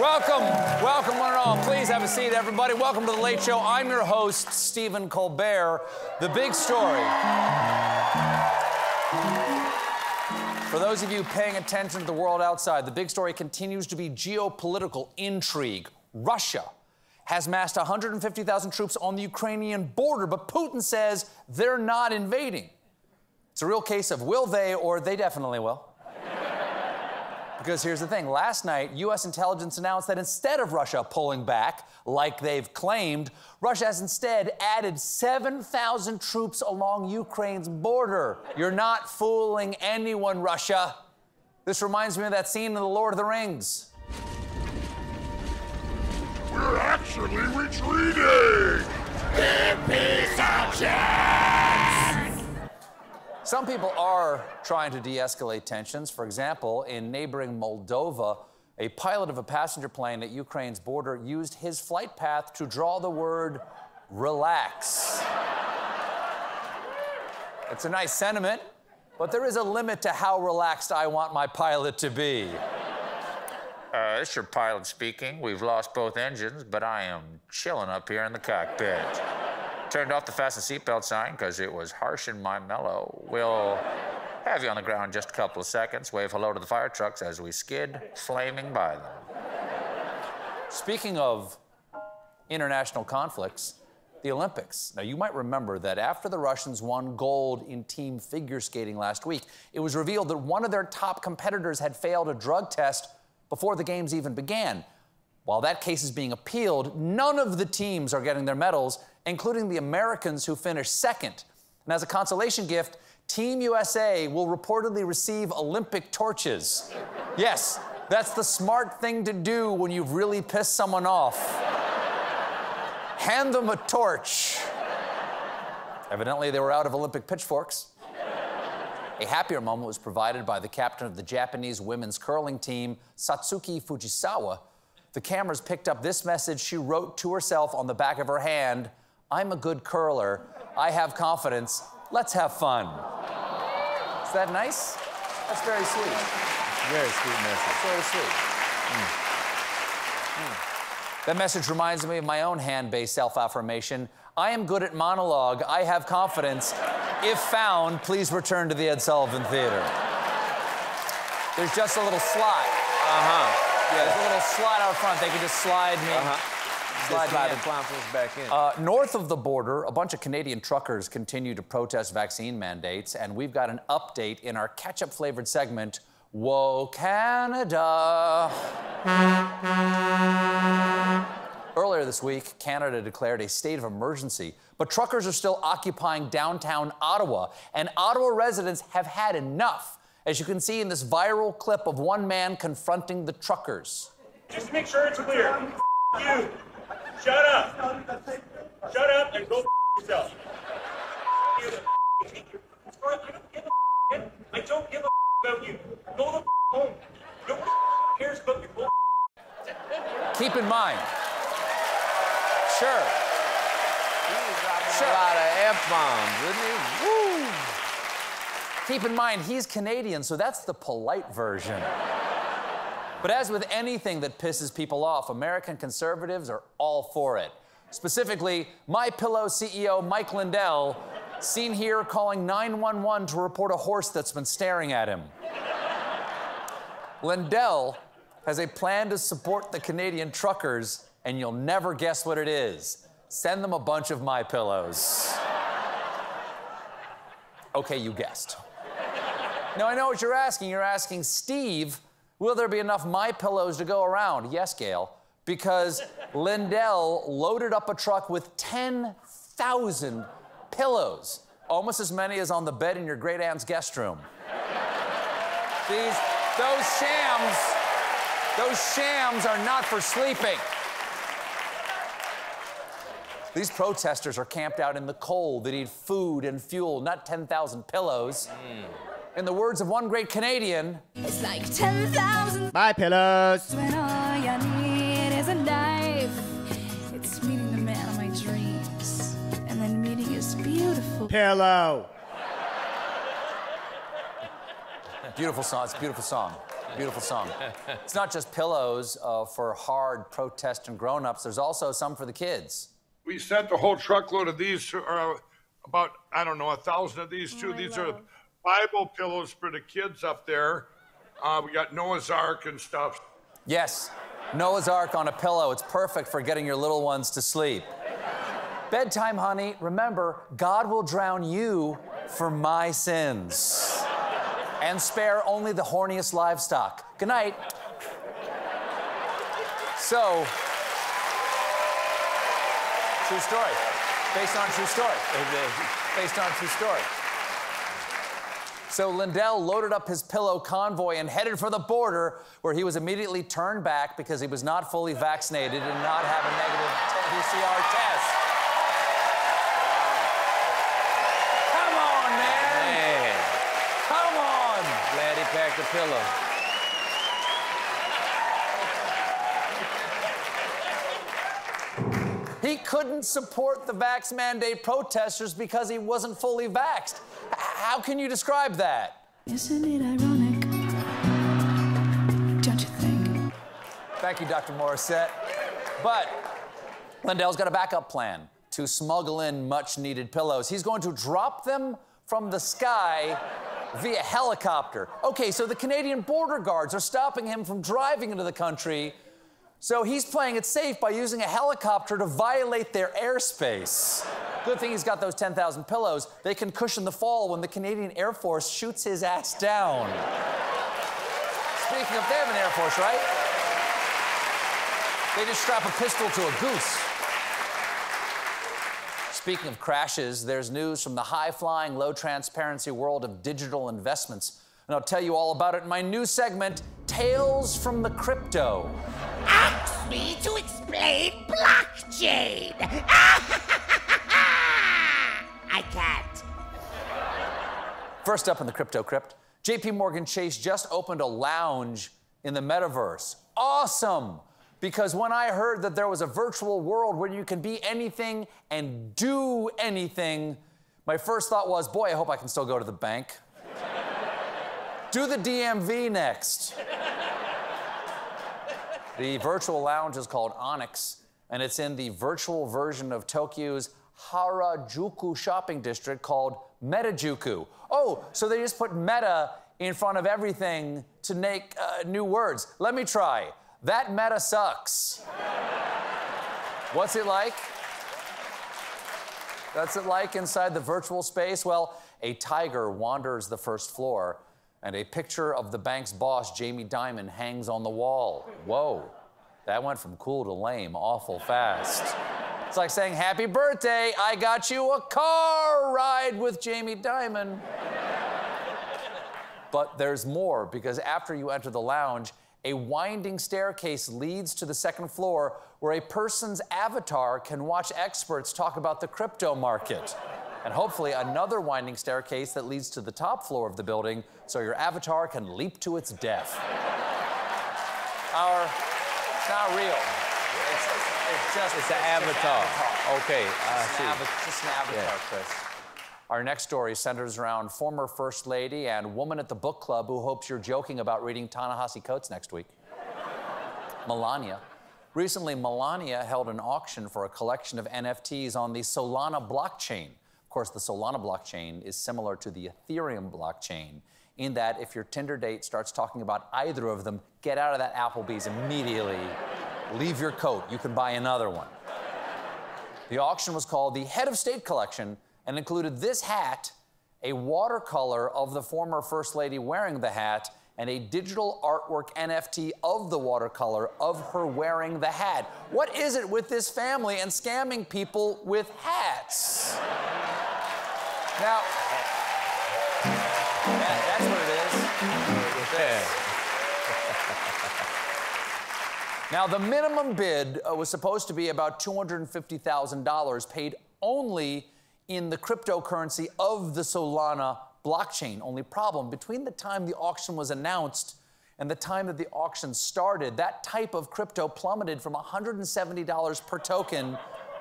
Welcome. Welcome, one and all. Please have a seat, everybody. Welcome to The Late Show. I'm your host, Stephen Colbert. The big story. For those of you paying attention to the world outside, the big story continues to be geopolitical intrigue. Russia has massed 150,000 troops on the Ukrainian border, but Putin says they're not invading. It's a real case of will they or they definitely will. Because here's the thing. Last night, U.S. intelligence announced that instead of Russia pulling back, like they've claimed, Russia has instead added 7,000 troops along Ukraine's border. You're not fooling anyone, Russia. This reminds me of that scene in The Lord of the Rings. We're actually retreating! Peace actions! Some people are trying to de-escalate tensions. For example, in neighboring Moldova, a pilot of a passenger plane at Ukraine's border used his flight path to draw the word, relax. It's a nice sentiment, but there is a limit to how relaxed I want my pilot to be. It's your pilot speaking. We've lost both engines, but I am chilling up here in the cockpit. Turned off the fasten seatbelt sign because it was harsh in my mellow. We'll have you on the ground in just a couple of seconds. Wave hello to the fire trucks as we skid, flaming by them. Speaking of international conflicts, the Olympics. Now, you might remember that after the Russians won gold in team figure skating last week, it was revealed that one of their top competitors had failed a drug test before the games even began. While that case is being appealed, none of the teams are getting their medals, including the Americans who finished second. And as a consolation gift, Team USA will reportedly receive Olympic torches. Yes, that's the smart thing to do when you've really pissed someone off. Hand them a torch. Evidently, they were out of Olympic pitchforks. A happier moment was provided by the captain of the Japanese women's curling team, Satsuki Fujisawa. The cameras picked up this message she wrote to herself on the back of her hand: I'm a good curler. I have confidence. Let's have fun. Is that nice? That's very sweet. Very sweet message. Very sweet. Mm. Mm. That message reminds me of my own hand-based self-affirmation. I am good at monologue. I have confidence. If found, please return to the Ed Sullivan Theater. There's just a little slot. Uh-huh. Yeah. There's a little slot out front. They can just slide me. Uh-huh. Slide the clowns back in. North of the border, a bunch of Canadian truckers continue to protest vaccine mandates, and we've got an update in our ketchup-flavored segment, Whoa, Canada. Earlier this week, Canada declared a state of emergency, but truckers are still occupying downtown Ottawa, and Ottawa residents have had enough, as you can see in this viral clip of one man confronting the truckers. Just make sure it's clear. F you. Shut up. Shut up and go f yourself. F you. I don't give a f about you. Go the f home. Nobody cares about your bull. Keep in mind, sure. He's sure. A lot of F-bombs, isn't he? Woo! Keep in mind, he's Canadian, so that's the polite version. But as with anything that pisses people off, American conservatives are all for it. Specifically, MyPillow CEO Mike Lindell, seen here calling 911 to report a horse that's been staring at him. Lindell has a plan to support the Canadian truckers, and you'll never guess what it is. Send them a bunch of MyPillows. Okay, you guessed. Now, I know what you're asking. You're asking, Steve, will there be enough MyPillows to go around? Yes, Gail, because Lindell loaded up a truck with 10,000 pillows, almost as many as on the bed in your great aunt's guest room. Those shams are not for sleeping. These protesters are camped out in the cold. They need food and fuel, not 10,000 pillows. In the words of one great Canadian, it's like 10,000 MyPillows. When all you need is a knife, it's meeting the man of my dreams. And then meeting his beautiful pillow. Beautiful song. It's a beautiful song. Beautiful song. It's not just pillows for hard protest and grown-ups. There's also some for the kids. We sent a whole truckload of these, about, I don't know, 1,000 of these, too. These are Bible pillows for the kids up there. We got Noah's Ark and stuff. Yes, Noah's Ark on a pillow. It's perfect for getting your little ones to sleep. Bedtime, honey, remember, God will drown you for my sins. And spare only the horniest livestock. Good night. So, true story. Based on true story. Based on true story. So Lindell loaded up his pillow convoy and headed for the border, where he was immediately turned back because he was not fully vaccinated and not have a negative PCR test. Come on, man. Come on. Glad he packed a pillow. He couldn't support the vax mandate protesters because he wasn't fully vaxxed. How can you describe that? Isn't it ironic? Don't you think? Thank you, Dr. Morissette. But Lindell's got a backup plan to smuggle in much-needed pillows. He's going to drop them from the sky via helicopter. Okay, so the Canadian border guards are stopping him from driving into the country, so he's playing it safe by using a helicopter to violate their airspace. Good thing he's got those 10,000 pillows. They can cushion the fall when the Canadian Air Force shoots his ass down. Speaking of, they have an Air Force, right? They just strap a pistol to a goose. Speaking of crashes, there's news from the high-flying, low-transparency world of digital investments. And I'll tell you all about it in my new segment, Tales from the Crypto. Ask me to explain blockchain. I can't. First up in the crypto crypt, JP Morgan Chase just opened a lounge in the metaverse. Awesome! Because when I heard that there was a virtual world where you can be anything and do anything, my first thought was, boy, I hope I can still go to the bank. Do the DMV next. The virtual lounge is called Onyx, and it's in the virtual version of Tokyo's Harajuku shopping district called Metajuku. Oh, so they just put meta in front of everything to make new words. Let me try. That meta sucks. What's it like? That's it like inside the virtual space? Well, a tiger wanders the first floor, and a picture of the bank's boss, Jamie Dimon, hangs on the wall. Whoa. That went from cool to lame awful fast. It's like saying, happy birthday, I got you a car ride with Jamie Dimon. But there's more, because after you enter the lounge, a winding staircase leads to the second floor where a person's avatar can watch experts talk about the crypto market. And hopefully another winding staircase that leads to the top floor of the building so your avatar can leap to its death. It's not real. It's an avatar. Okay, just an avatar, Chris. Our next story centers around former First Lady and woman at the book club who hopes you're joking about reading Ta-Nehisi Coates next week. Melania. Recently, Melania held an auction for a collection of NFTs on the Solana blockchain. Of course, the Solana blockchain is similar to the Ethereum blockchain in that if your Tinder date starts talking about either of them, get out of that Applebee's immediately. Leave your coat. You can buy another one. The auction was called the Head of State Collection and included this hat, a watercolor of the former First Lady wearing the hat, and a digital artwork NFT of the watercolor of her wearing the hat. What is it with this family and scamming people with hats? Now, that's what it is. Now, the minimum bid was supposed to be about $250,000 paid only in the cryptocurrency of the Solana blockchain. Only problem, between the time the auction was announced and the time that the auction started, that type of crypto plummeted from $170 per token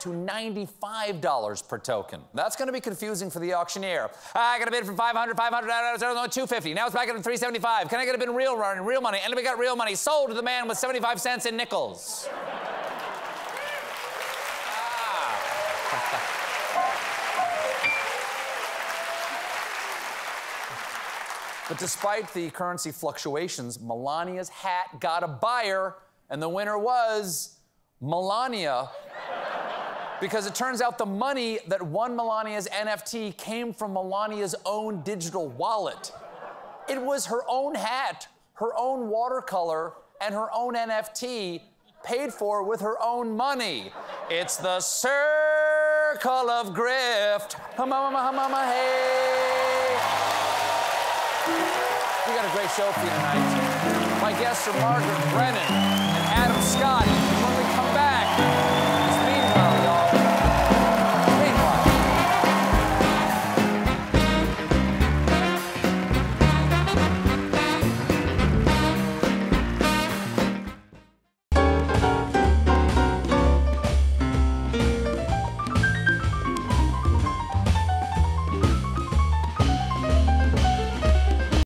to $95 per token. That's going to be confusing for the auctioneer. I got a bid from $500, $250. Now it's back up to $375. Can I get a bid in real money? And we got real money sold to the man with 75 cents in nickels. But despite the currency fluctuations, Melania's hat got a buyer, and the winner was Melania. Because it turns out the money that won Melania's NFT came from Melania's own digital wallet. It was her own hat, her own watercolor, and her own NFT paid for with her own money. It's the circle of grift. We got a great show for you tonight. My guests are Margaret Brennan and Adam Scott.